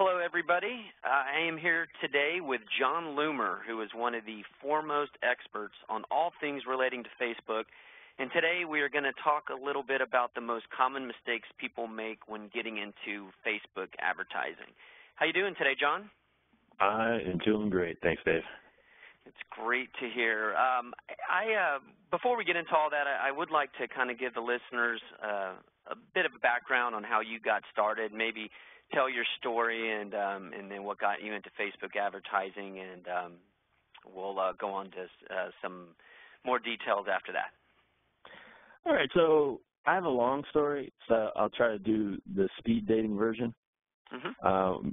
Hello, everybody. I am here today with Jon Loomer, who is one of the foremost experts on all things relating to Facebook. And today we are going to talk a little bit about the most common mistakes people make when getting into Facebook advertising. How you doing today, Jon? I am doing great. Thanks, Dave. It's great to hear. Before we get into all that, I would like to kind of give the listeners a bit of a background on how you got started, maybe tell your story and then what got you into Facebook advertising, and we'll go on to some more details after that. All right, so I have a long story, so I'll try to do the speed dating version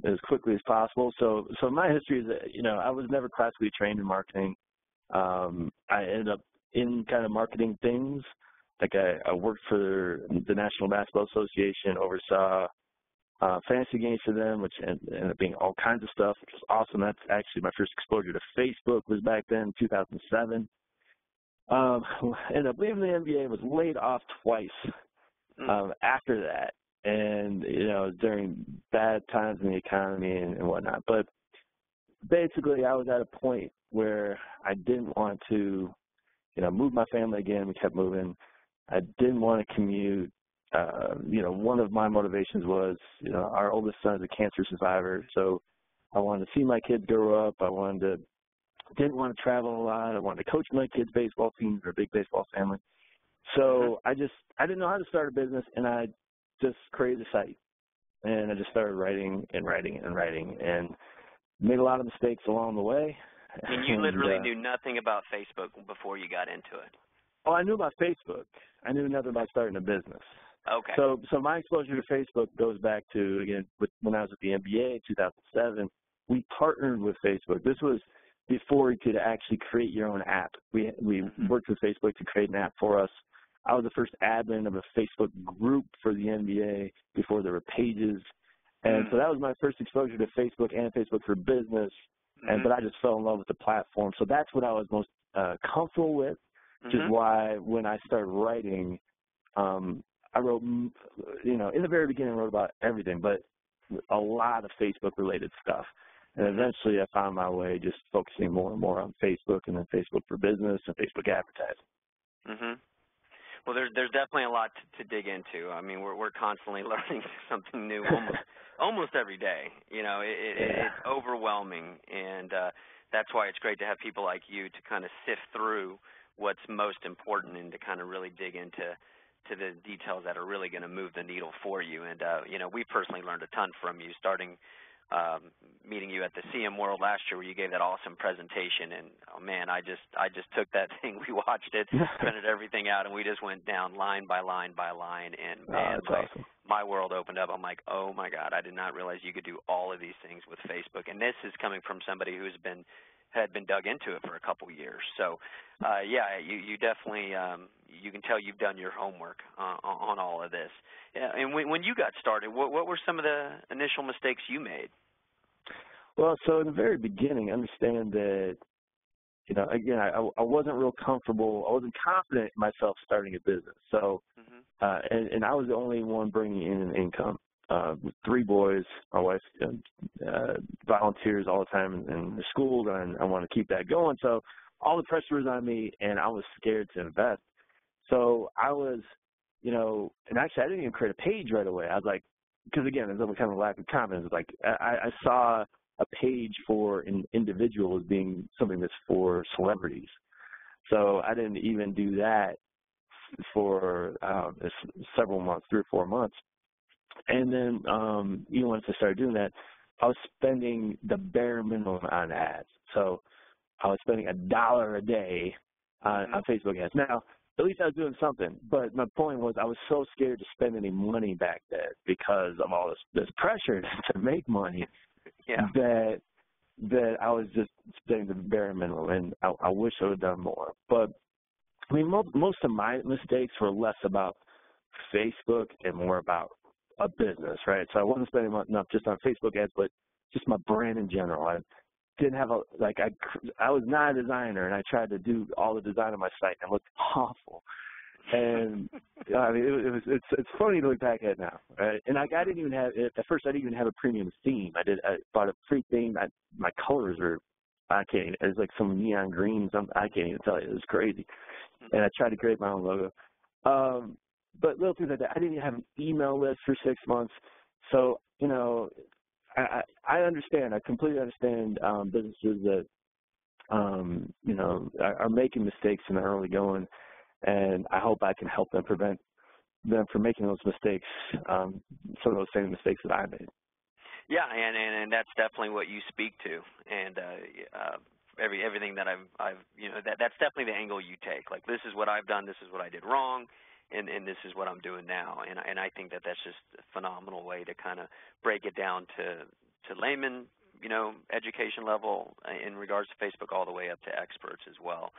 as quickly as possible. So my history is that, you know, I was never classically trained in marketing. I ended up in kind of marketing things. Like I worked for the National Basketball Association, oversaw fantasy games for them, which ended up being all kinds of stuff, which was awesome. That's actually my first exposure to Facebook was back then, 2007. Ended up leaving the NBA, was laid off twice after that, and, you know, during bad times in the economy and whatnot. But basically I was at a point where I didn't want to, you know, move my family again. We kept moving. I didn't want to commute. You know, one of my motivations was, you know, our oldest son is a cancer survivor, so I wanted to see my kids grow up. Didn't want to travel a lot. I wanted to coach my kids' baseball teams. We're a big baseball family. So I didn't know how to start a business, and I just created a site, and I just started writing and writing and writing, and made a lot of mistakes along the way. And you literally knew nothing about Facebook before you got into it. Oh, I knew about Facebook. I knew nothing about starting a business. Okay. So my exposure to Facebook goes back to, again, when I was at the NBA, 2007. We partnered with Facebook. This was before you could actually create your own app. We worked with Facebook to create an app for us. I was the first admin of a Facebook group for the NBA before there were pages. And so that was my first exposure to Facebook and Facebook for Business. But I just fell in love with the platform. So that's what I was most comfortable with, which is why when I started writing, I wrote, you know, in the very beginning I wrote about everything, but a lot of Facebook-related stuff. And eventually I found my way just focusing more and more on Facebook, and then Facebook for Business and Facebook advertising. Well, there's definitely a lot to dig into. I mean, we're constantly learning something new almost every day. You know, it's overwhelming, and that's why it's great to have people like you to kind of sift through what's most important and to kind of really dig into the details that are really going to move the needle for you. And, you know, we personally learned a ton from you, starting meeting you at the CM World last year, where you gave that awesome presentation. And, oh, man, I just took that thing. We watched it, printed everything out, and we just went down line by line by line. And, man, my world opened up. I'm like, oh, my God, I did not realize you could do all of these things with Facebook. And this is coming from somebody who's been dug into it for a couple years. So, yeah, you definitely, you can tell you've done your homework on all of this. Yeah, and when you got started, what were some of the initial mistakes you made? Well, so in the very beginning, understand that, you know, again, I wasn't real comfortable. I wasn't confident in myself starting a business. So, and I was the only one bringing in an income. With three boys, my wife volunteers all the time in the school, and I want to keep that going. So all the pressure was on me, and I was scared to invest. So I was, you know, and actually I didn't even create a page right away. I was like, because, again, there's kind of a lack of confidence. It's like I saw a page for an individual as being something that's for celebrities. So I didn't even do that for several months, 3 or 4 months. And then, you know, once I started doing that, I was spending the bare minimum on ads. So I was spending $1 a day on Facebook ads. Now, at least I was doing something. But my point was I was so scared to spend any money back then because of all this pressure to make money that I was just spending the bare minimum. And I wish I would have done more. But, I mean, most of my mistakes were less about Facebook and more about a business, right? So I wasn't spending enough just on Facebook ads, but just my brand in general. I didn't have a, like, I was not a designer, and I tried to do all the design on my site, and it looked awful. And I mean, it's funny to look back at now, right? And I didn't even have at first. I didn't even have a premium theme. I bought a free theme. My colors were, it's like some neon green. I can't even tell you. It was crazy. And I tried to create my own logo. But little things like that. I didn't even have an email list for 6 months. So, you know, I understand. I completely understand businesses that, you know, are making mistakes in the early going. And I hope I can help them prevent them from making those mistakes, some of those same mistakes that I made. Yeah, and that's definitely what you speak to, and everything that I've you know, that's definitely the angle you take. Like, this is what I've done, this is what I did wrong, and this is what I'm doing now. And I think that that's just a phenomenal way to kind of break it down to layman, you know, education level in regards to Facebook, all the way up to experts as well.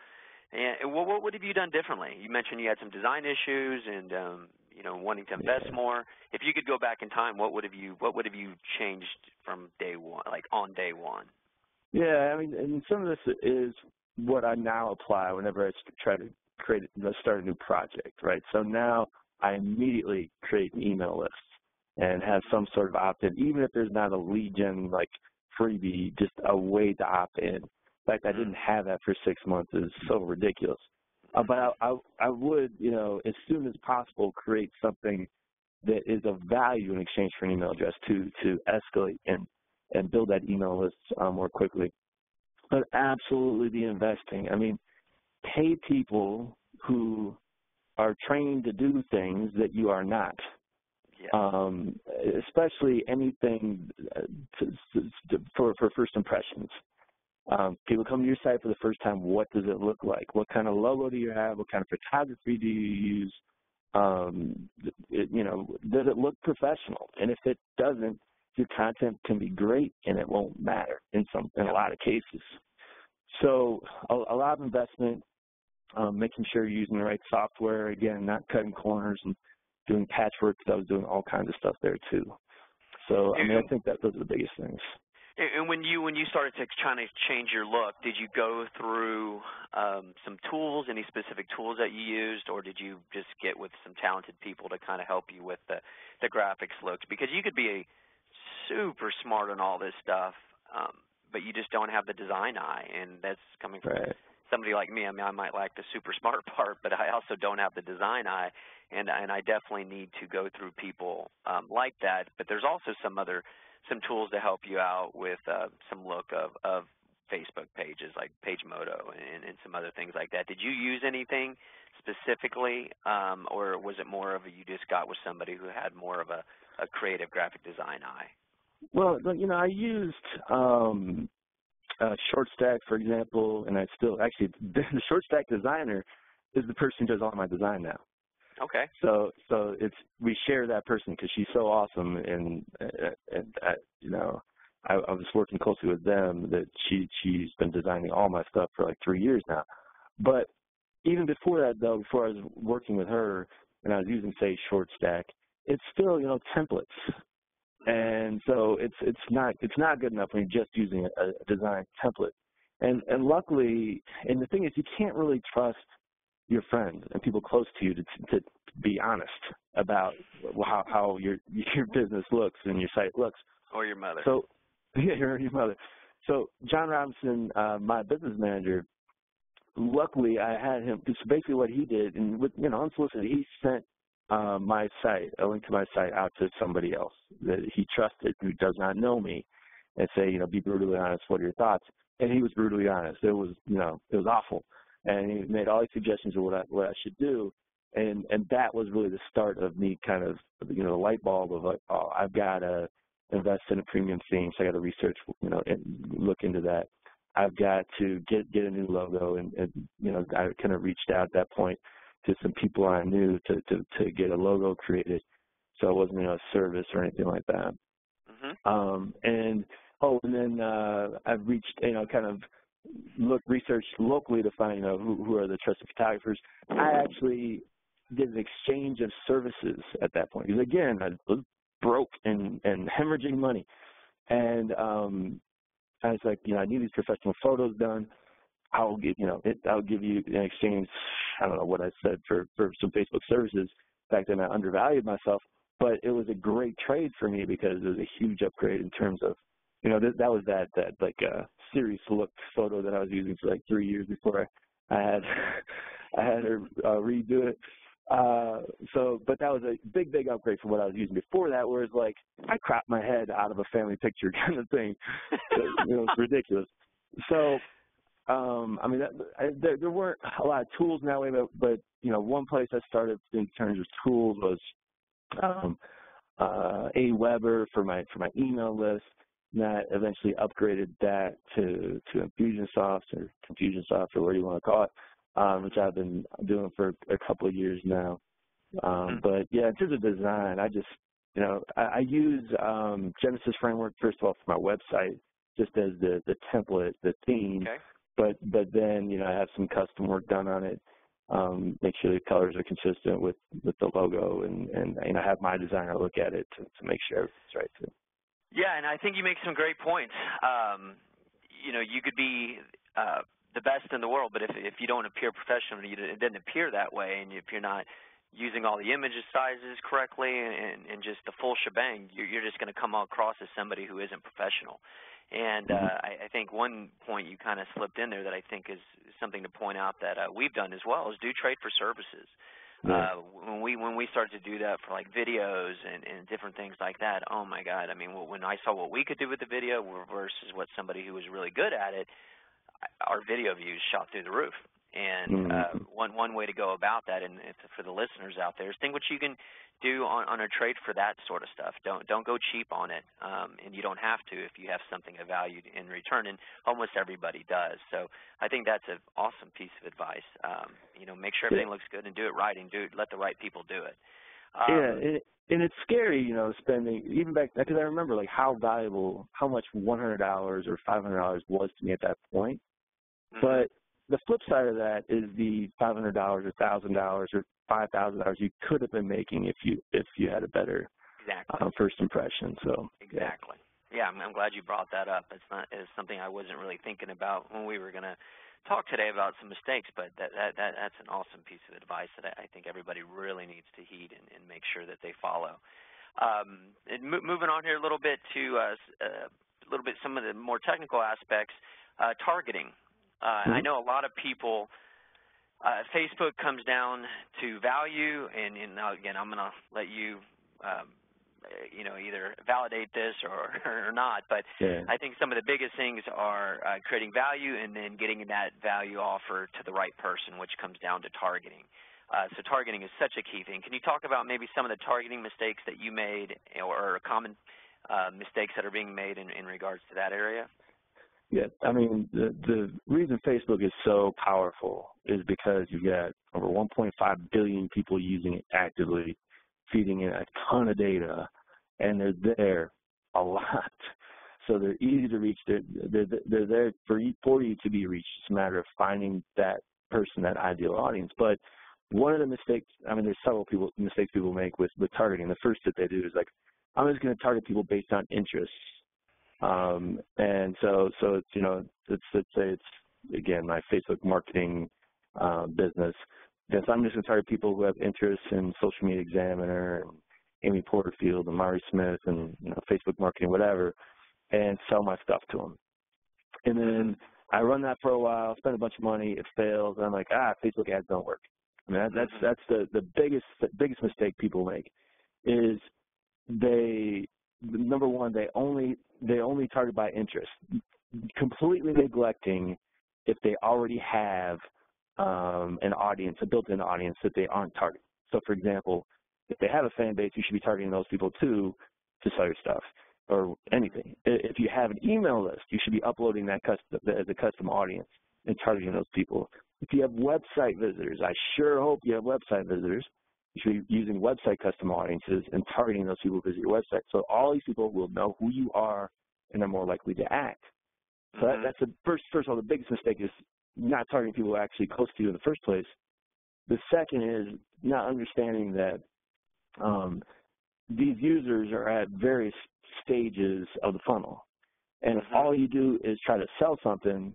And what have you done differently? You mentioned you had some design issues and you know, wanting to invest more. If you could go back in time, what would have you changed from day one, like on day one? Yeah, I mean, and some of this is what I now apply whenever I try to start a new project, right? So now I immediately create an email list and have some sort of opt-in, even if there's not a lead gen like freebie, just a way to opt in. In fact, I didn't have that for 6 months. It's so ridiculous. But I would, you know, as soon as possible, create something that is of value in exchange for an email address to escalate and build that email list more quickly. But absolutely the investing. I mean, pay people who are trained to do things that you are not. Yeah. Especially anything for first impressions. People come to your site for the first time. What does it look like? What kind of logo do you have? What kind of photography do you use? You know, does it look professional? And if it doesn't, your content can be great and it won't matter in a lot of cases. So a lot of investment, making sure you're using the right software. Again, not cutting corners and doing patchwork, because I was doing all kinds of stuff there too. So I mean, I think that those are the biggest things. And when you started to try to change your look, did you go through some tools, any specific tools that you used, or did you just get with some talented people to kind of help you with the graphics looks? Because you could be super smart on all this stuff, but you just don't have the design eye, and that's coming from somebody like me. I mean, I might like the super smart part, but I also don't have the design eye, and I definitely need to go through people like that. But there's also some tools to help you out with some look of Facebook pages like PageMojo and some other things like that. Did you use anything specifically, or was it more of a you just got with somebody who had more of a creative graphic design eye? Well, you know, I used Short Stack, for example, and I still actually the Short Stack designer is the person who does all my design now. Okay. So we share that person because she's so awesome, and you know, I was working closely with them that she's been designing all my stuff for like 3 years now. But even before that, though, before I was working with her and I was using, say, Short Stack, it's still, you know, templates, and so it's not good enough when you're just using a design template. And luckily, and the thing is, you can't really trust your friends and people close to you to be honest about how your business looks and your site looks. Or your mother. So, yeah, your mother. So John Robinson, my business manager, luckily I had him. It's basically what he did, and with, you know, unsolicited, he sent a link to my site out to somebody else that he trusted who does not know me, and say, you know, be brutally honest. What are your thoughts? And he was brutally honest. It was, you know, it was awful. And he made all these suggestions of what I should do, and that was really the start of me kind of, you know, the light bulb of like, oh, I've got to invest in a premium theme, so I got to research, you know, and look into that. I've got to get a new logo, and you know, I kind of reached out at that point to some people I knew to get a logo created, so it wasn't, you know, a service or anything like that. Mm-hmm. And then I've reached, you know, kind of research locally to find, you know, who are the trusted photographers. I actually did an exchange of services at that point, because again, I was broke and hemorrhaging money, and I was like, you know, I need these professional photos done. I'll give you in exchange I don't know what I said for some Facebook services back then. I undervalued myself, but it was a great trade for me because it was a huge upgrade in terms of, you know, that was that like serious look photo that I was using for like 3 years before I had her redo it. But that was a big upgrade from what I was using before that, where it's like I cropped my head out of a family picture kind of thing. So, you know, it's ridiculous. So, I mean, there weren't a lot of tools in that way, but you know, one place I started in terms of tools was AWeber for my email list. And that eventually upgraded that to Infusionsoft or whatever you want to call it. Which I've been doing for a couple of years now. But yeah, in terms of design, I just, you know, I use Genesis Framework, first of all, for my website, just as the template, the theme. Okay. But then, you know, I have some custom work done on it, make sure the colors are consistent with the logo, and you know, have my designer look at it to make sure everything's right too. Yeah, and I think you make some great points. You know, you could be the best in the world, but if you don't appear professional, it doesn't appear that way, and if you're not using all the image sizes correctly and just the full shebang, you're just going to come across as somebody who isn't professional. And I think one point you kind of slipped in there that I think is something to point out that we've done as well is do trade for services. Yeah. When we started to do that for like videos and different things like that, oh my God! I mean, when I saw what we could do with the video versus what somebody who was really good at it, our video views shot through the roof. And one way to go about that, and for the listeners out there, is think what you can do on a trade for that sort of stuff. Don't go cheap on it, and you don't have to if you have something of value in return. And almost everybody does. So I think that's an awesome piece of advice. You know, make sure everything looks good and do it right, and let the right people do it. And it's scary, you know, spending even back because I remember like how much $100 or $500 was to me at that point. Mm-hmm. But the flip side of that is the $500 or $1,000 or $5,000 you could have been making if you had a better first impression. So exactly, yeah, I'm glad you brought that up. It's something I wasn't really thinking about when we were gonna talk today about some mistakes, but that's an awesome piece of advice that I think everybody really needs to heed and make sure that they follow. And moving on here a little bit to some of the more technical aspects, targeting. I know a lot of people, Facebook comes down to value, and now again, I'm going to let you you know, either validate this or not, but yeah. I think some of the biggest things are creating value and then getting that value offer to the right person, which comes down to targeting. So targeting is such a key thing. Can you talk about maybe some of the targeting mistakes that you made or common mistakes that are being made in regards to that area? Yeah, I mean, the reason Facebook is so powerful is because you've got over 1.5 billion people using it actively, feeding in a ton of data, and they're there a lot. So they're easy to reach. They're there for you to be reached. It's a matter of finding that person, that ideal audience. But one of the mistakes, I mean, there's several mistakes people make with targeting. The first that they do is like, I'm just going to target people based on interests. And so it's, you know, it's again, my Facebook marketing business. Yes, I'm just going to target people who have interests in Social Media Examiner, and Amy Porterfield, and Mari Smith, and you know, Facebook marketing, whatever, and sell my stuff to them. And then I run that for a while, spend a bunch of money, it fails, and I'm like, Facebook ads don't work. I mean, that's the biggest mistake people make is they only target by interest, completely neglecting if they already have an audience, a built-in audience that they aren't targeting. So, for example, if they have a fan base, you should be targeting those people too to sell your stuff or anything. If you have an email list, you should be uploading that as a custom audience and targeting those people. If you have website visitors, I sure hope you have website visitors. You should be using website custom audiences and targeting those people who visit your website. So all these people will know who you are and they're more likely to act. So that's the first of all, the biggest mistake is not targeting people actually close to you in the first place. The second is not understanding that these users are at various stages of the funnel. And if all you do is try to sell something,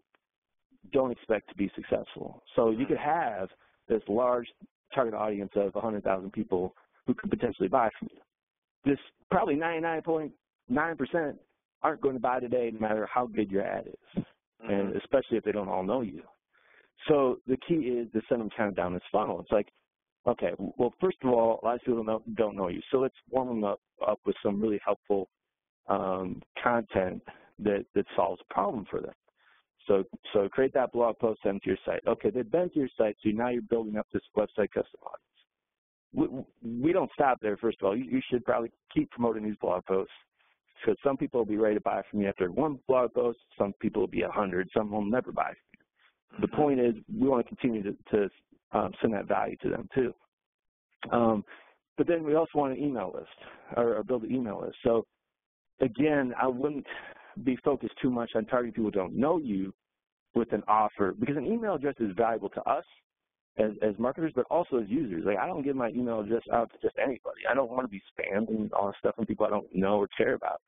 don't expect to be successful. So you could have this large target audience of 100,000 people who could potentially buy from you. This probably 99.9% aren't going to buy today, no matter how good your ad is, and especially if they don't all know you. So the key is to send them kind of down this funnel. It's like, okay, well, first of all, a lot of people don't know you, so let's warm them up with some really helpful content that solves a problem for them. So create that blog post, send to your site. Okay, they've been to your site, so now you're building up this website custom audience. We don't stop there, first of all. You should probably keep promoting these blog posts, because some people will be ready to buy from you after one blog post, some people will be 100, some will never buy from you. The point is, we want to continue to send that value to them too. But then we also want an email list, or build an email list. So again, I wouldn't be focused too much on targeting people who don't know you with an offer, because an email address is valuable to us as marketers, but also as users. Like, I don't give my email address out to just anybody. I don't want to be spammed and all that stuff from people I don't know or care about.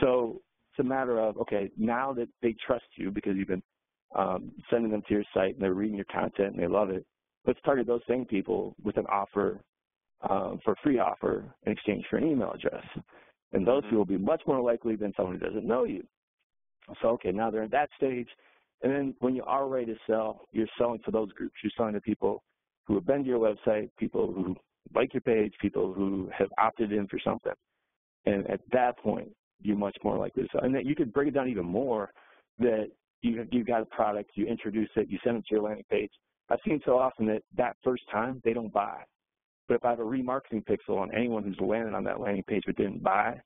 So it's a matter of, okay, now that they trust you because you've been sending them to your site and they're reading your content and they love it, let's target those same people with an offer, for a free offer in exchange for an email address. And those people will be much more likely than someone who doesn't know you. So, okay, now they're at that stage. And then when you are ready to sell, you're selling to those groups. You're selling to people who have been to your website, people who like your page, people who have opted in for something. And at that point, you're much more likely to sell. And that you could break it down even more, that you've got a product, you introduce it, you send it to your landing page. I've seen so often that first time, they don't buy. But if I have a remarketing pixel on anyone who's landed on that landing page but didn't buy,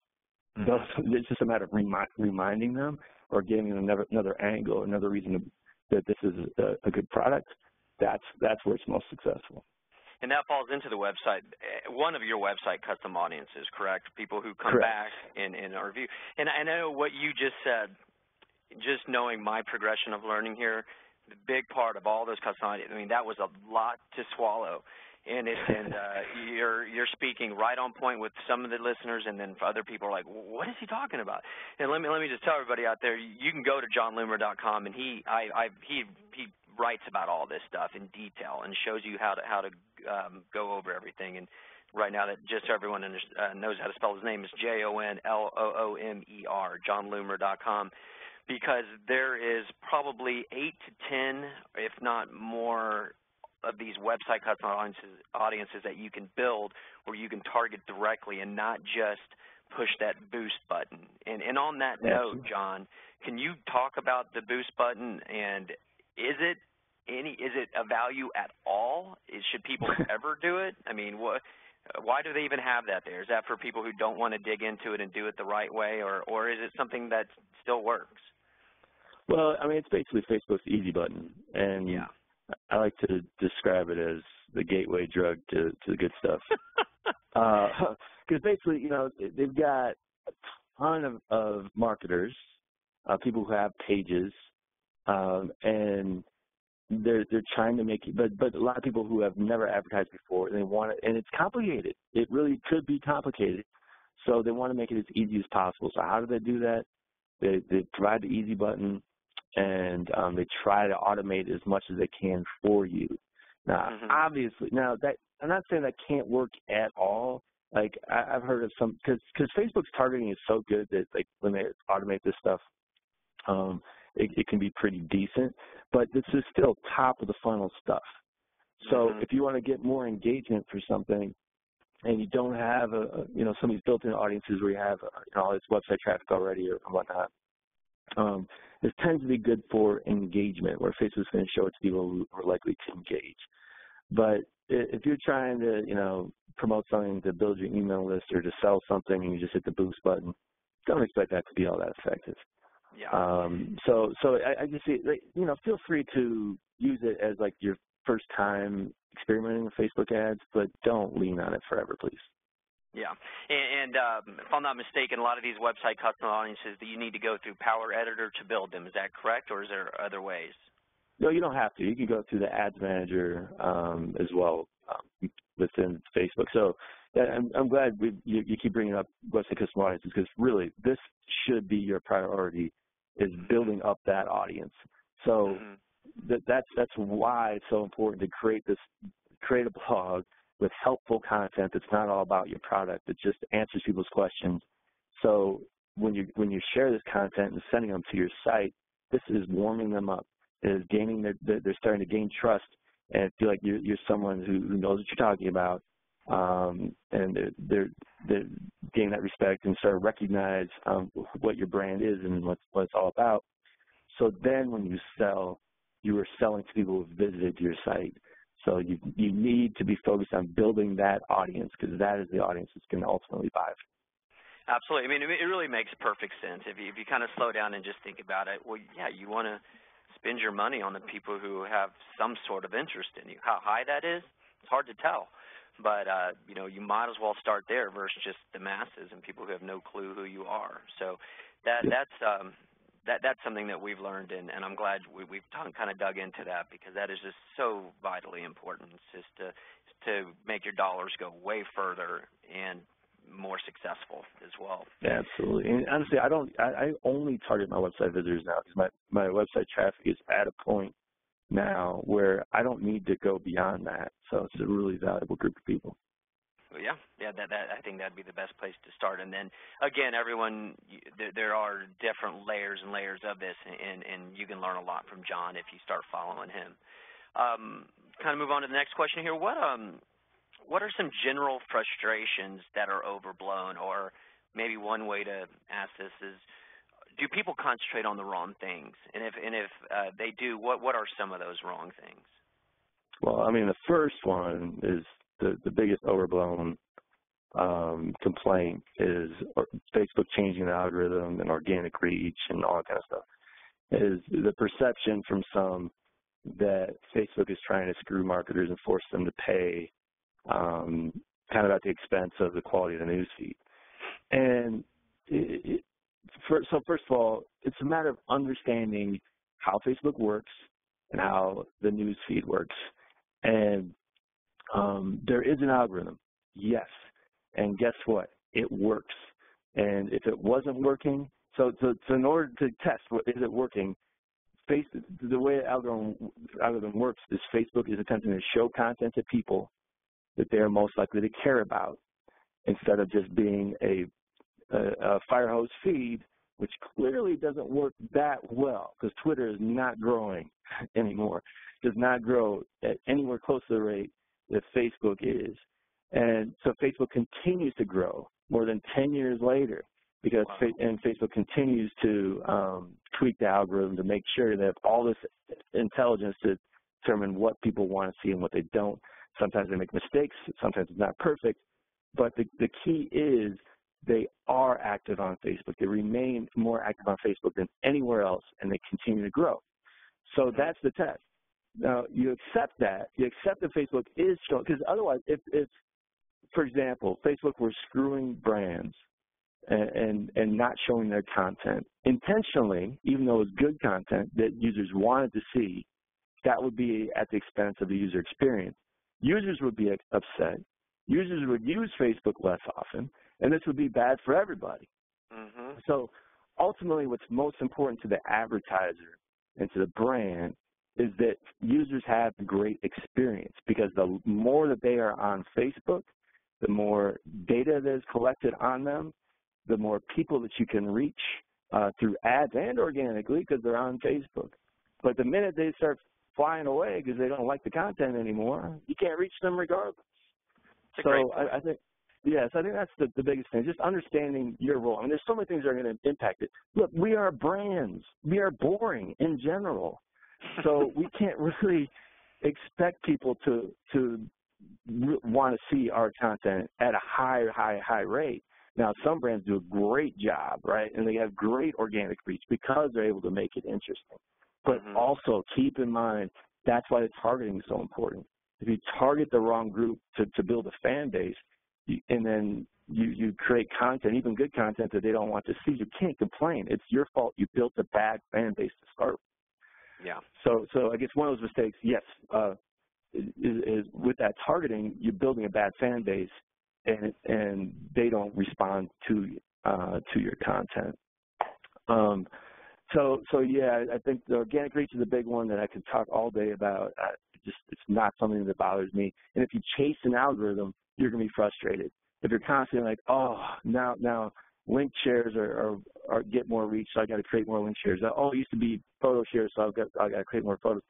it's just a matter of reminding them or giving them another angle, another reason that this is a good product. That's where it's most successful. And that falls into the website, one of your website custom audiences, correct? People who come back and review. And I know what you just said, just knowing my progression of learning here, the big part of all those custom audiences, I mean, that was a lot to swallow. And you're speaking right on point with some of the listeners, and then for other people are like, what is he talking about? And let me just tell everybody out there, you can go to JonLoomer.com, and he writes about all this stuff in detail and shows you how to go over everything. And right now, that just so everyone knows how to spell his name, is JonLoomer, JonLoomer.com. Because there is probably 8 to 10, if not more, of these website custom audiences that you can build, where you can target directly and not just push that boost button. And on that note, John, can you talk about the boost button, and is it a value at all? Should people ever do it? I mean, why do they even have that there? Is that for people who don't want to dig into it and do it the right way, or is it something that still works? Well, I mean, it's basically Facebook's easy button, and I like to describe it as the gateway drug to the good stuff. Because basically, you know, they've got a ton of marketers, people who have pages, and they're trying to make it, but a lot of people who have never advertised before, and they want it, and it's complicated. It really could be complicated. So they want to make it as easy as possible. So how do they do that? They provide the easy button, and they try to automate as much as they can for you. Now, obviously, I'm not saying that can't work at all. Like, I've heard of some, because Facebook's targeting is so good that, like, when they automate this stuff, it can be pretty decent. But this is still top of the funnel stuff. So if you want to get more engagement for something, and you don't have some of these built-in audiences where you have all this website traffic already or whatnot. This tends to be good for engagement, where Facebook's going to show it to people who are likely to engage. But if you're trying to, promote something, to build your email list, or to sell something, and you just hit the boost button, don't expect that to be all that effective. Yeah. So I just see, feel free to use it as like your first time experimenting with Facebook ads, but don't lean on it forever, please. Yeah, and if I'm not mistaken, a lot of these website custom audiences, that you need to go through Power Editor to build them. Is that correct, or is there other ways? No, you don't have to. You can go through the Ads Manager as well within Facebook. So yeah, I'm glad you keep bringing up website custom audiences, because really this should be your priority, is building up that audience. So that's why it's so important to create a blog with helpful content that's not all about your product. It just answers people's questions. So when you share this content and sending them to your site, this is warming them up. It is gaining they're starting to gain trust and feel like you're someone who knows what you're talking about, and they're gaining that respect and start to recognize what your brand is and what it's all about. So then when you sell, you are selling to people who visited your site. So you need to be focused on building that audience, because that is the audience that's going to ultimately buy it. Absolutely. I mean, it really makes perfect sense. If you kind of slow down and just think about it, well, yeah, you want to spend your money on the people who have some sort of interest in you. How high that is, it's hard to tell. But, you know, you might as well start there versus just the masses and people who have no clue who you are. So that's something that we've learned, and I'm glad we've kind of dug into that, because that is just so vitally important. It's just to make your dollars go way further and more successful as well. Yeah, absolutely. And honestly, I only target my website visitors now, because my website traffic is at a point now where I don't need to go beyond that. So it's a really valuable group of people. Yeah, I think that'd be the best place to start. And then again, everyone, there are different layers and layers of this, and you can learn a lot from John if you start following him. Kind of move on to the next question here. What are some general frustrations that are overblown, or maybe one way to ask this is, do people concentrate on the wrong things? And if they do, what are some of those wrong things? Well, I mean, the first one is. The biggest overblown complaint is Facebook changing the algorithm and organic reach and all that kind of stuff. It is the perception from some that Facebook is trying to screw marketers and force them to pay kind of at the expense of the quality of the newsfeed. And so first of all, it's a matter of understanding how Facebook works and how the newsfeed works. And there is an algorithm, yes, and guess what? It works. And if it wasn't working, so in order to test what is it working, the way the algorithm works is Facebook is attempting to show content to people that they are most likely to care about, instead of just being a firehose feed, which clearly doesn't work that well, because Twitter is not growing anymore, does not grow at anywhere close to the rate that Facebook is. And so Facebook continues to grow more than 10 years later, because wow. And Facebook continues to tweak the algorithm to make sure they have all this intelligence to determine what people want to see and what they don't. Sometimes they make mistakes, sometimes it's not perfect, but the key is they are active on Facebook. They remain more active on Facebook than anywhere else, and they continue to grow. So that's the test. Now, you accept that. You accept that Facebook is showing, because otherwise, if, for example, Facebook were screwing brands and not showing their content intentionally, even though it was good content that users wanted to see, that would be at the expense of the user experience. Users would be upset. Users would use Facebook less often, and this would be bad for everybody. Mm-hmm. So ultimately, what's most important to the advertiser and to the brand is that users have a great experience, because the more that they are on Facebook, the more data that is collected on them, the more people that you can reach through ads and organically, because they're on Facebook. But the minute they start flying away because they don't like the content anymore, you can't reach them regardless. So I think, yes, I think that's the biggest thing, just understanding your role. I mean, there's so many things that are going to impact it. Look, we are brands. We are boring in general. So we can't really expect people to want to see our content at a high rate. Now, some brands do a great job, right, and they have great organic reach because they're able to make it interesting. But also keep in mind, that's why the targeting is so important. If you target the wrong group to build a fan base, and then you create content, even good content, that they don't want to see, you can't complain. It's your fault you built a bad fan base to start with. Yeah. So I guess one of those mistakes, yes, is with that targeting, you're building a bad fan base, and they don't respond to your content. So yeah, I think the organic reach is a big one that I could talk all day about. It's not something that bothers me. And if you chase an algorithm, you're going to be frustrated. If you're constantly like, oh, now link shares or get more reach, so I got to create more link shares. Oh, it used to be photo shares, so I got to create more photos.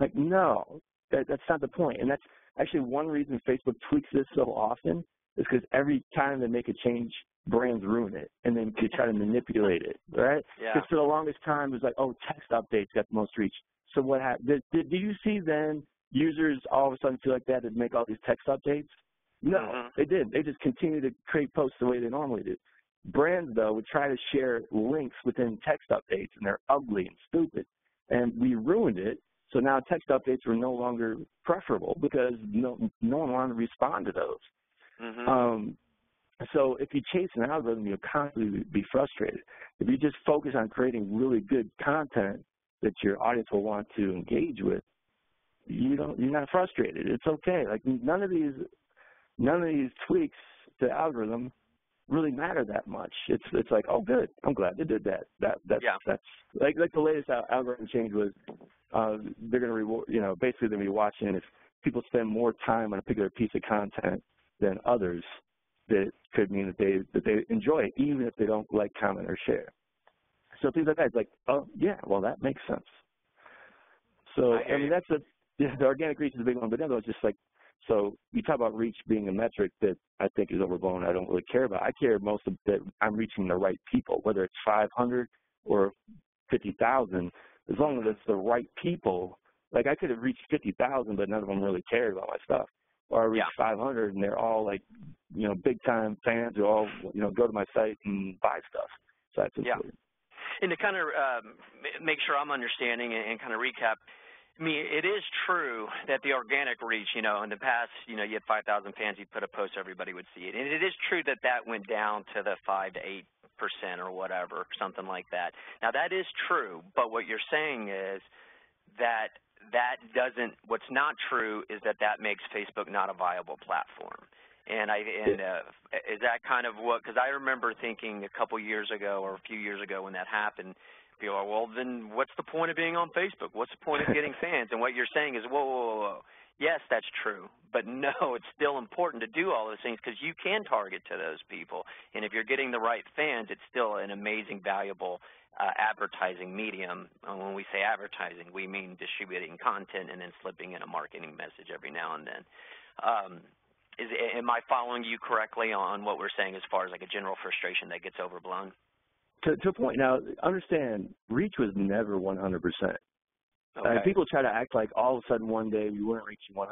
Like, no, that's not the point. And that's actually one reason Facebook tweaks this so often, is because every time they make a change, brands ruin it, and then they try to manipulate it, right? Because for the longest time, it was like, oh, text updates got the most reach. So what happened? Did you see then users all of a sudden feel like they had to make all these text updates? No, they didn't. They just continued to create posts the way they normally did. Brands, though, would try to share links within text updates, and they're ugly and stupid. And we ruined it, so now text updates were no longer preferable because no one wanted to respond to those. So if you chase an algorithm, you'll constantly be frustrated. If you just focus on creating really good content that your audience will want to engage with, you're not frustrated. It's okay. Like none of these tweaks to the algorithm really matter that much. It's like, oh good, I'm glad they did that. That's like the latest algorithm change was they're going to reward, basically they're going to be watching if people spend more time on a particular piece of content than others, that could mean that they enjoy it, even if they don't like, comment, or share. So things like that, it's like, oh yeah, well that makes sense. So I mean the organic reach is a big one, but then it's just like, so you talk about reach being a metric that I think is overblown. I don't really care about. I care most that I'm reaching the right people, whether it's 500 or 50,000. As long as it's the right people, like I could have reached 50,000, but none of them really cared about my stuff. Or I reach 500, and they're all like, big time fans who all, go to my site and buy stuff. So that's important. And to kind of make sure I'm understanding and kind of recap, I mean, it is true that the organic reach, in the past, you had 5,000 fans, you put a post, everybody would see it. And it is true that that went down to the 5 to 8% or whatever, something like that. Now, that is true, but what you're saying is that doesn't, what's not true is that makes Facebook not a viable platform. Is that kind of what, because I remember thinking a couple years ago or a few years ago when that happened, people are, well, then what's the point of being on Facebook? What's the point of getting fans? And what you're saying is, whoa. Yes, that's true, but no, it's still important to do all those things because you can target to those people. And if you're getting the right fans, it's still an amazing, valuable advertising medium. And when we say advertising, we mean distributing content and then slipping in a marketing message every now and then. Am I following you correctly on what we're saying as far as like a general frustration that gets overblown? To a point. Now, understand, reach was never 100%. Okay. People try to act like all of a sudden one day we weren't reaching 100%.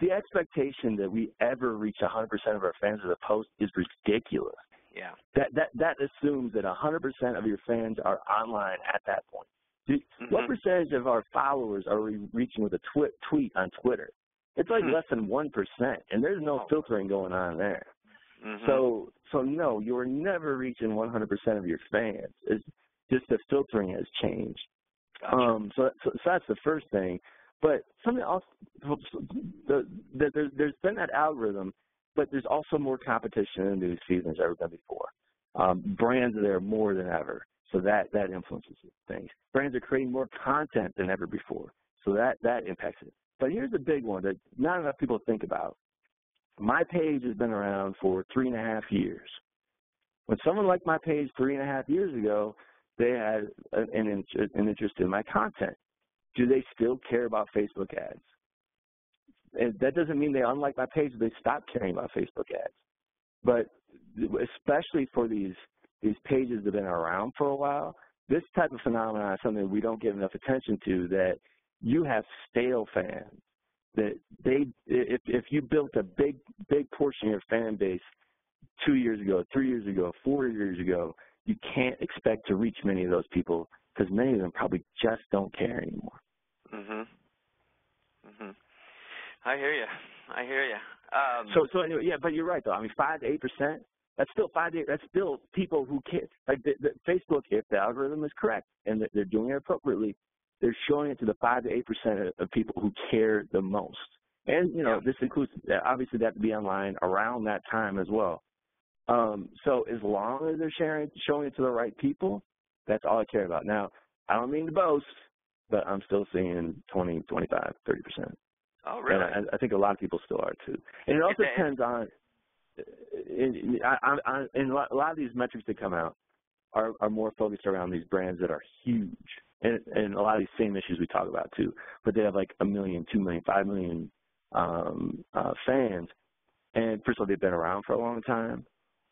The expectation that we ever reach 100% of our fans with a post is ridiculous. Yeah. That assumes that 100% of your fans are online at that point. What percentage of our followers are we reaching with a tweet on Twitter? It's like less than 1%, and there's no filtering going on there. So no, you're never reaching 100% of your fans. It's just the filtering has changed. Gotcha. So that's the first thing. But something else, there's been that algorithm, but there's also more competition in the new season than ever been before. Brands are there more than ever, so that influences things. Brands are creating more content than ever before, so that impacts it. But here's a big one that not enough people think about. My page has been around for 3.5 years. When someone liked my page 3.5 years ago, they had an interest in my content. Do they still care about Facebook ads? And that doesn't mean they unlike my page, they stop caring about Facebook ads. But especially for these pages that have been around for a while, this type of phenomenon is something we don't give enough attention to, that you have stale fans. That if you built a big portion of your fan base 2 years ago, 3 years ago, 4 years ago, you can't expect to reach many of those people because many of them probably just don't care anymore. I hear you. So anyway, yeah, but you're right though. I mean, 5 to 8%. That's still 5 to 8. That's still people who care. Like Facebook, if the algorithm is correct and they're doing it appropriately, they're showing it to the 5 to 8% of people who care the most. And this includes obviously they have to be online around that time as well. So as long as they're showing it to the right people, That's all I care about. Now, I don't mean to boast, but I'm still seeing 20, 25, 30%. Oh, really? And I think a lot of people still are too. And it also depends on, and a lot of these metrics that come out are more focused around these brands that are huge. And a lot of these same issues we talk about too, but they have like 1 million, 2 million, 5 million fans. And first of all, they've been around for a long time.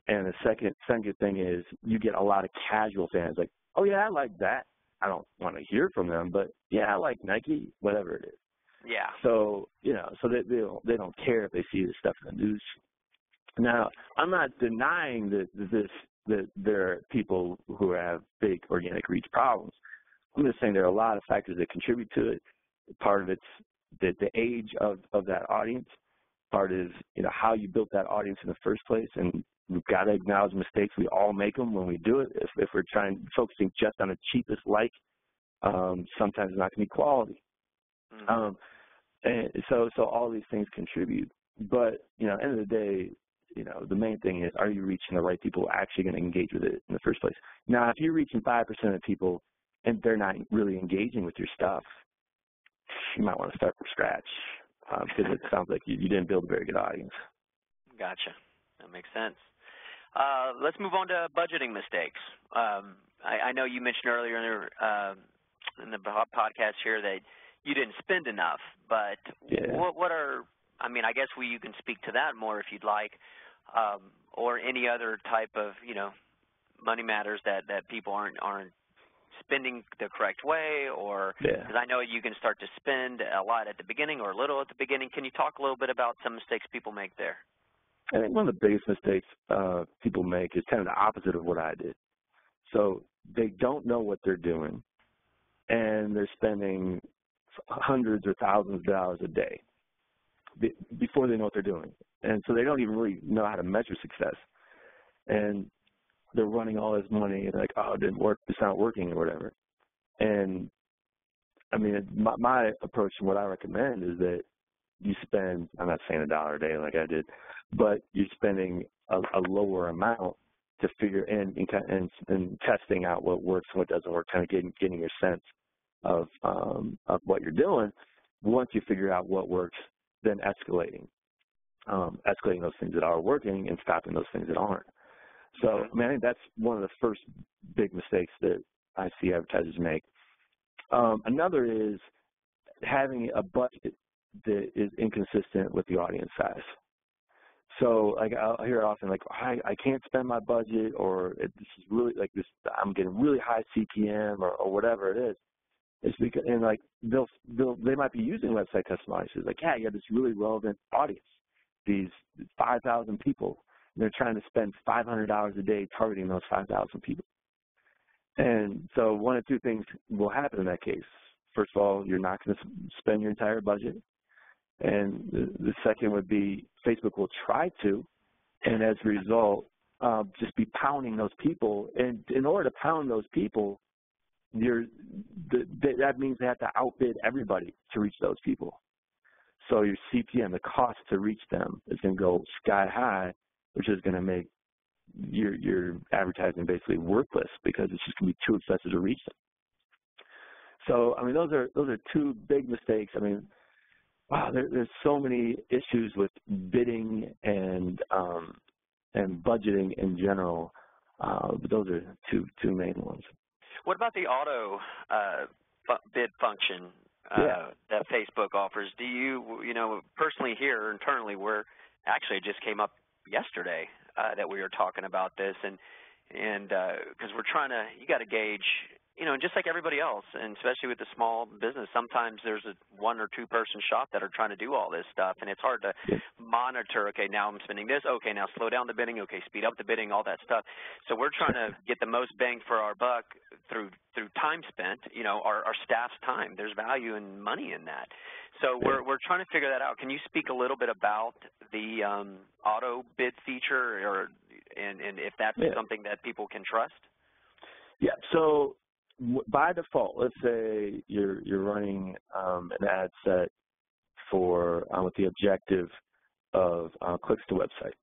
And the second thing is you get a lot of casual fans like, oh yeah, I like that. I don't want to hear from them, but yeah, I like Nike, whatever it is. Yeah. So, you know, so they don't care if they see this stuff in the news. Now, I'm not denying that there are people who have big organic reach problems. I'm just saying there are a lot of factors that contribute to it. Part of it's the age of that audience. Part is, you know, how you built that audience in the first place. And we've got to acknowledge mistakes. We all make them when we do it. If we're focusing just on the cheapest like, sometimes it's not going to be quality. Mm-hmm. And so all these things contribute. But, you know, at the end of the day, you know, the main thing is, are you reaching the right people who are actually going to engage with it in the first place? Now, if you're reaching 5% of people and they're not really engaging with your stuff, you might want to start from scratch because it sounds like you didn't build a very good audience. Gotcha. That makes sense. Let's move on to budgeting mistakes. I know you mentioned earlier in the podcast here that you didn't spend enough, but yeah. What are, I mean, I guess you can speak to that more if you'd like, or any other type of, you know, money matters that people aren't spending the correct way, or because yeah. I know you can start to spend a lot at the beginning or a little at the beginning. Can you talk a little bit about some mistakes people make there? I think one of the biggest mistakes people make is kind of the opposite of what I did. So they don't know what they're doing, and they're spending hundreds or thousands of dollars a day before they know what they're doing. And so they don't even really know how to measure success. And they're running all this money and like, oh, it didn't work, it's not working or whatever. And, I mean, my approach and what I recommend is that you spend, I'm not saying $1 a day like I did, but you're spending a lower amount to figure and testing out what works and what doesn't work, kind of getting your sense of what you're doing. Once you figure out what works, then escalating those things that are working and stopping those things that aren't. So, I mean, I think that's one of the first big mistakes that I see advertisers make. Another is having a budget that is inconsistent with the audience size. So, like, I'll hear often, like, I can't spend my budget, or this is really, like, this, I'm getting really high CPM or whatever it is. It's because, and like they might be using website custom audiences. Like, yeah, you have this really relevant audience, these 5,000 people, and they're trying to spend $500 a day targeting those 5,000 people. And so one of two things will happen in that case. First of all, you're not going to spend your entire budget. And the second would be Facebook will try to, and as a result, just be pounding those people. And in order to pound those people, that means they have to outbid everybody to reach those people. So your CPM, the cost to reach them, is going to go sky high, which is going to make your advertising basically worthless because it's just going to be too expensive to reach them. So I mean, those are two big mistakes. I mean, wow, there's so many issues with bidding and budgeting in general, but those are two main ones. What about the auto bid function that Facebook offers? Do you know, personally here internally, we're actually it just came up yesterday that we were talking about this, and because we're trying to, you got to gauge, you know, just like everybody else, and especially with the small business, sometimes there's a one or two person shop that are trying to do all this stuff, and it's hard to monitor, okay, now I'm spending this, okay, now slow down the bidding, okay, speed up the bidding, all that stuff. So we're trying to get the most bang for our buck through time spent, you know, our staff's time. There's value and money in that. So we're trying to figure that out. Can you speak a little bit about the auto bid feature and if that's something that people can trust? Yeah, so by default, let's say you're running an ad set for with the objective of clicks to website.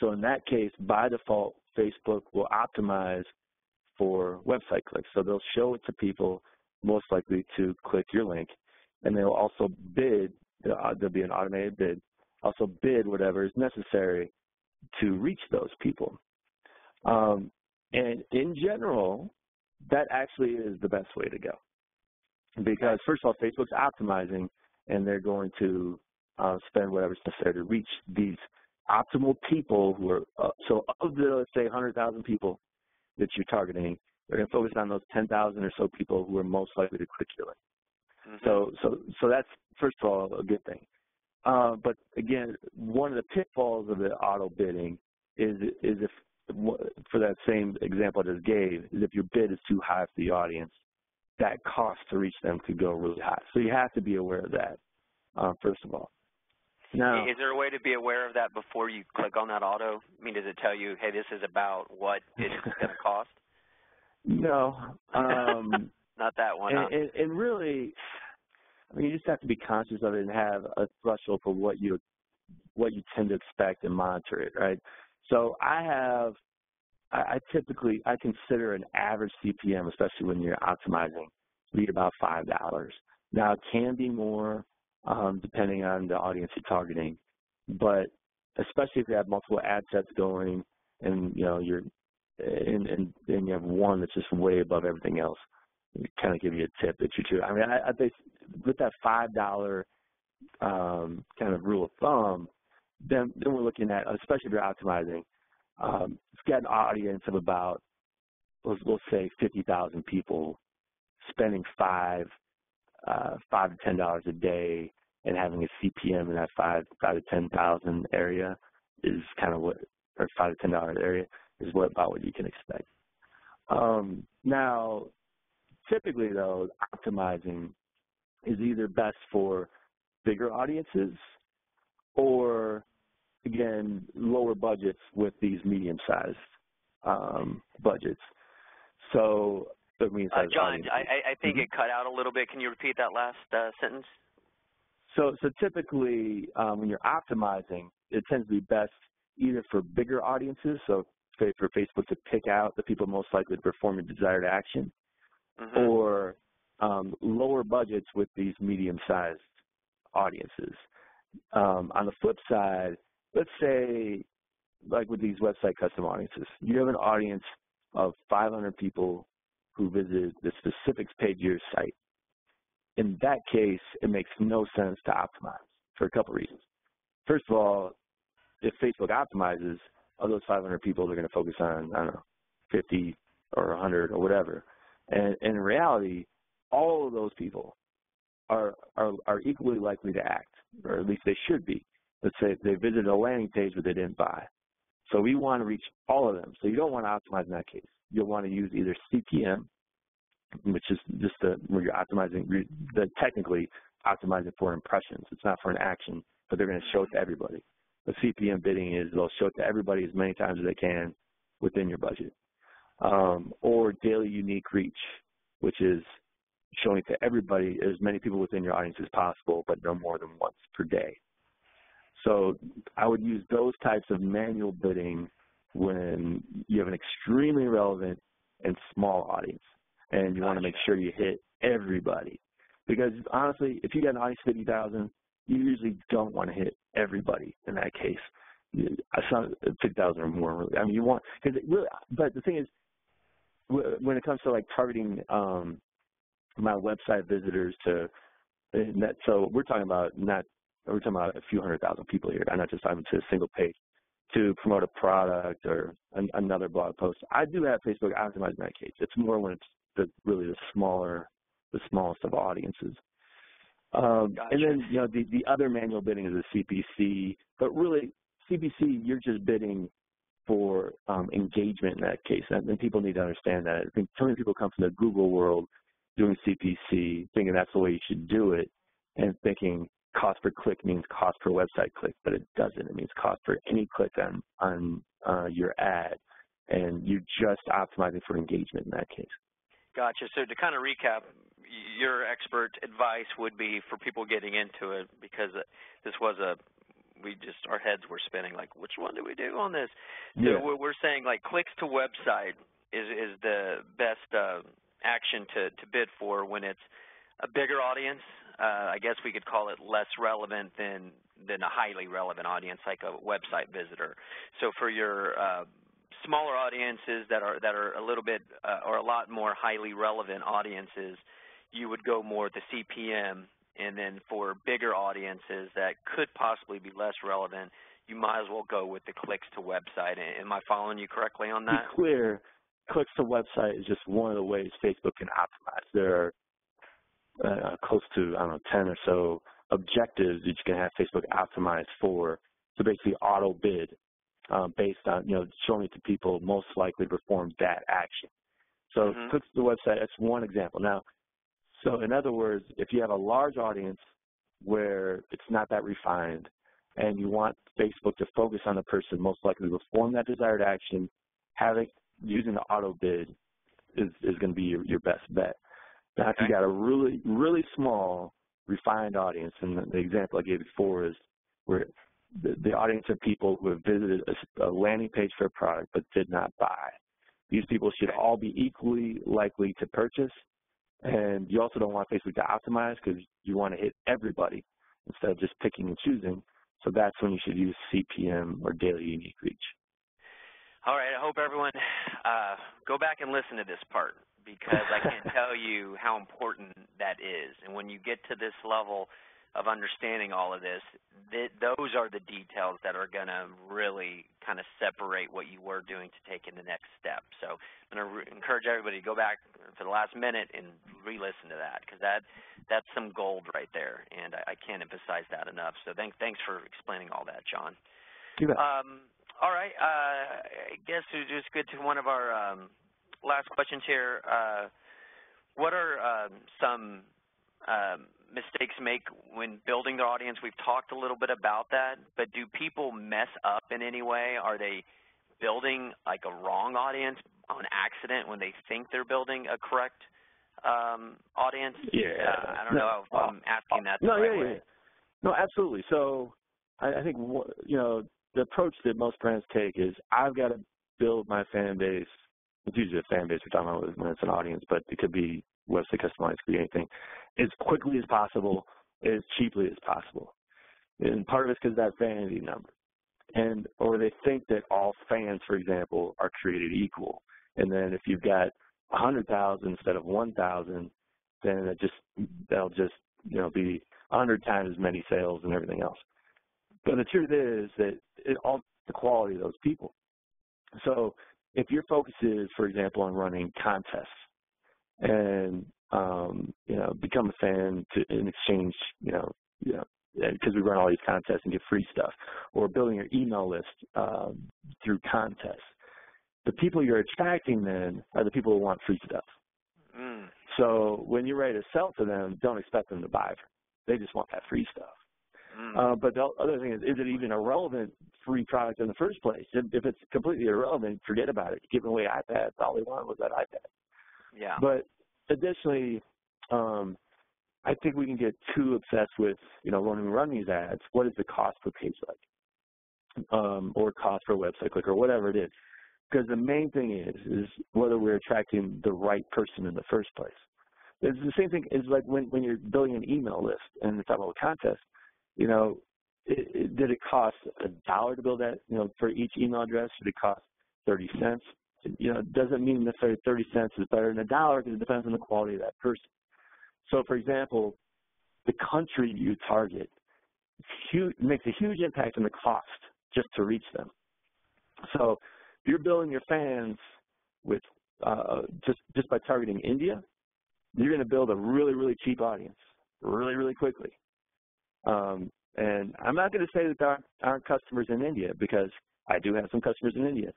So in that case, by default, Facebook will optimize for website clicks. So they'll show it to people most likely to click your link, and they'll also bid, there'll be an automated bid, also bid whatever is necessary to reach those people. And in general, that actually is the best way to go. Because first of all, Facebook's optimizing, and they're going to spend whatever's necessary to reach these optimal people who are, so of the, let's say, 100,000 people that you're targeting, they're going to focus on those 10,000 or so people who are most likely to click your link. Mm-hmm. So that's, first of all, a good thing. But again, one of the pitfalls of the auto bidding is if, for that same example I just gave, is if your bid is too high for the audience, that cost to reach them could go really high. So you have to be aware of that, first of all. Now, is there a way to be aware of that before you click on that auto? I mean, does it tell you, hey, this is about what it's going to cost? No. Not that one. And really, I mean, you just have to be conscious of it and have a threshold for what you tend to expect and monitor it, right? So I consider an average CPM, especially when you're optimizing, to be about $5. Now, it can be more depending on the audience you're targeting, but especially if you have multiple ad sets going and, you know, you're and you have one that's just way above everything else, it kind of give you a tip that you're too. I mean, I think with that $5 kind of rule of thumb, then we're looking at, especially if you're optimizing, it's got an audience of about, we'll say 50,000 people spending $5 to $10 a day, and having a CPM in that $5 to $10,000 area is kind of what, or $5 to $10 area is what about what you can expect. Now, typically though, optimizing is either best for bigger audiences or, again, lower budgets with these medium-sized budgets. So, John, I think it cut out a little bit. Can you repeat that last sentence? So typically, when you're optimizing, it tends to be best either for bigger audiences, so for Facebook to pick out the people most likely to perform a desired action, mm-hmm. or lower budgets with these medium-sized audiences. On the flip side, let's say, like with these website custom audiences, you have an audience of 500 people who visit the specific page of your site. In that case, it makes no sense to optimize for a couple reasons. First of all, if Facebook optimizes, of those 500 people, they're going to focus on, I don't know, 50 or 100 or whatever. And in reality, all of those people are equally likely to act, or at least they should be. Let's say they visited a landing page but they didn't buy. So we want to reach all of them. So you don't want to optimize in that case. You'll want to use either CPM, which is just where you're optimizing, technically optimizing for impressions. It's not for an action, but they're going to show it to everybody. The CPM bidding is they'll show it to everybody as many times as they can within your budget. Or daily unique reach, which is showing to everybody, as many people within your audience as possible, but no more than once per day. So I would use those types of manual bidding when you have an extremely relevant and small audience, and you want to make sure you hit everybody. Because honestly, if you got an audience of 50,000, you usually don't want to hit everybody in that case. 50,000 or more, really. I mean, you want, because really, but the thing is, when it comes to like targeting my website visitors to, so we're talking about we're talking about a few 100,000 people here. I'm not just talking to a single page to promote a product or another blog post. I do have Facebook optimized in that case. It's more when it's the smallest of audiences. Gotcha. And then, you know, the other manual bidding is the CPC, but really CPC, you're just bidding for engagement in that case. And people need to understand that. I think so many people come from the Google world doing CPC, thinking that's the way you should do it, and thinking cost per click means cost per website click, but it doesn't. It means cost per any click on your ad, and you're just optimizing for engagement in that case. Gotcha. So to kind of recap, your expert advice would be for people getting into it, because this was our heads were spinning like, which one do we do on this? So yeah. We're saying like clicks to website is the best action to bid for when it's a bigger audience. I guess we could call it less relevant than a highly relevant audience, like a website visitor. So for your smaller audiences that are a little bit or a lot more highly relevant audiences, you would go more to CPM, and then for bigger audiences that could possibly be less relevant, you might as well go with the clicks to website. Am I following you correctly on that? To be clear, clicks to website is just one of the ways Facebook can optimize. There are close to, I don't know, 10 or so objectives that you can have Facebook optimize for, to basically auto bid based on, you know, showing it to people most likely to perform that action. So clicks to the website, that's one example. Now, so in other words, if you have a large audience where it's not that refined and you want Facebook to focus on the person most likely to perform that desired action, having using the auto bid is going to be your best bet. Now, if you got a really, really small, refined audience, and the example I gave before is where the audience of people who have visited a landing page for a product but did not buy. These people should all be equally likely to purchase, and you also don't want Facebook to optimize because you want to hit everybody instead of just picking and choosing. So that's when you should use CPM or daily unique reach. All right, I hope everyone go back and listen to this part, because I can tell you how important that is. And when you get to this level of understanding all of this, those are the details that are going to really kind of separate what you were doing to taking the next step. So I'm going to encourage everybody to go back for the last minute and re-listen to that, because that's some gold right there, and I can't emphasize that enough. So thanks for explaining all that, John. You bet. All right. I guess we'll just get to one of our last questions here. What are some mistakes make when building their audience? We've talked a little bit about that, but do people mess up in any way? Are they building like a wrong audience on accident when they think they're building a correct audience? Yeah. I don't know if I'm asking that the right way. No, absolutely. So I think, you know, the approach that most brands take is I've got to build my fan base. It's usually a fan base we're talking about when it's an audience, but it could be website customized, it could be anything, as quickly as possible, as cheaply as possible. And part of it's because of that vanity number. And or they think that all fans, for example, are created equal. And then if you've got 100,000 instead of 1,000, then it just that'll just, you know, be 100 times as many sales and everything else. But the truth is that it all the quality of those people. So if your focus is, for example, on running contests and, you know, become a fan in exchange, you know, because we run all these contests and get free stuff, or building your email list through contests, the people you're attracting then are the people who want free stuff. Mm. So when you're ready to sell to them, don't expect them to buy. They just want that free stuff. But the other thing is it even a relevant free product in the first place? If it's completely irrelevant, forget about it. Giving away iPads, all they wanted was that iPad. Yeah. But additionally, I think we can get too obsessed with, you know, when we run these ads, what is the cost per page like? Or cost per website click or whatever it is. Because the main thing is whether we're attracting the right person in the first place. It's the same thing as like when you're building an email list and we're talking about a contest. You know, did it cost $1 to build that, you know, for each email address? Did it cost 30 cents? You know, it doesn't mean necessarily 30 cents is better than $1 because it depends on the quality of that person. So, for example, the country you target makes a huge impact on the cost just to reach them. So if you're building your fans with just by targeting India, you're going to build a really, really cheap audience really, really quickly. And I'm not going to say that there aren't customers in India, because I do have some customers in India,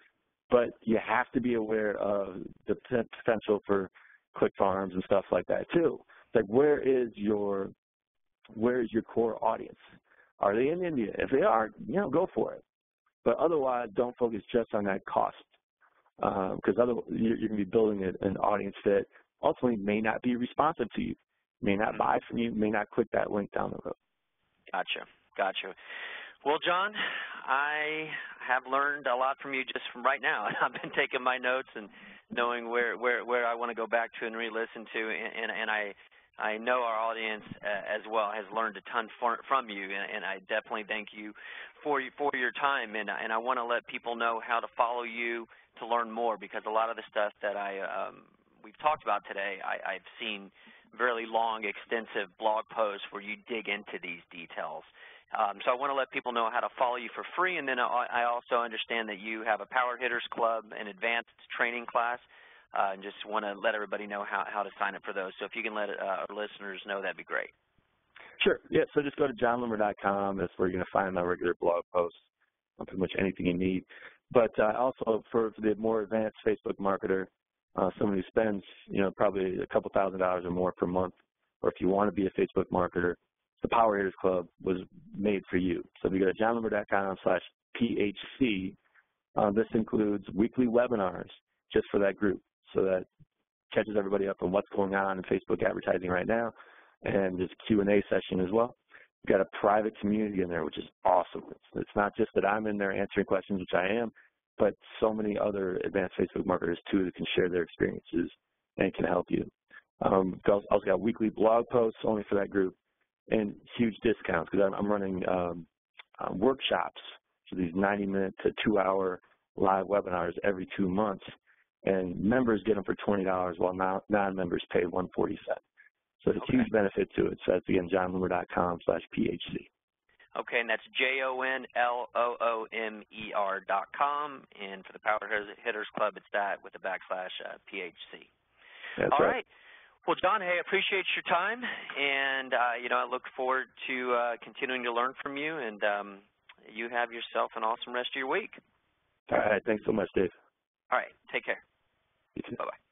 but you have to be aware of the potential for click farms and stuff like that too. Like, where is your core audience? Are they in India? If they are, you know, go for it. But otherwise, don't focus just on that cost, because otherwise you're going to be building an audience that ultimately may not be responsive to you, may not buy from you, may not click that link down the road. Gotcha. Well, John, I have learned a lot from you just from right now. I've been taking my notes and knowing where I want to go back to and re-listen to, and I know our audience as well has learned a ton from you, and I definitely thank you for your time, and I want to let people know how to follow you to learn more, because a lot of the stuff that we've talked about today, I've seen really long, extensive blog posts where you dig into these details. So I want to let people know how to follow you for free, and then I also understand that you have a Power Hitters Club, an advanced training class, and just want to let everybody know how to sign up for those. So if you can let our listeners know, that'd be great. Sure. Yeah, so just go to jonloomer.com. That's where you're going to find my regular blog posts on pretty much anything you need. But also for the more advanced Facebook marketer, someone who spends, you know, probably a couple $1,000s or more per month, or if you want to be a Facebook marketer, the Power Hitters Club was made for you. So if you go to jonloomer.com/phc, this includes weekly webinars just for that group. So that catches everybody up on what's going on in Facebook advertising right now, and there's a Q&A session as well. We've got a private community in there, which is awesome. It's not just that I'm in there answering questions, which I am, but so many other advanced Facebook marketers, too, that can share their experiences and can help you. I've also got weekly blog posts only for that group and huge discounts, because I'm running workshops, so these 90-minute to 2-hour live webinars every 2 months. And members get them for $20, while non-members pay $1.40. So it's a huge benefit to it. So that's, again, jonloomer.com/phc. Okay, and that's jonloomer.com. And for the Power Hitters Club, it's that with a /phc. That's all right. Well, John, hey, I appreciate your time. And, you know, I look forward to continuing to learn from you. And you have yourself an awesome rest of your week. All right. Thanks so much, Dave. All right. Take care. Bye-bye.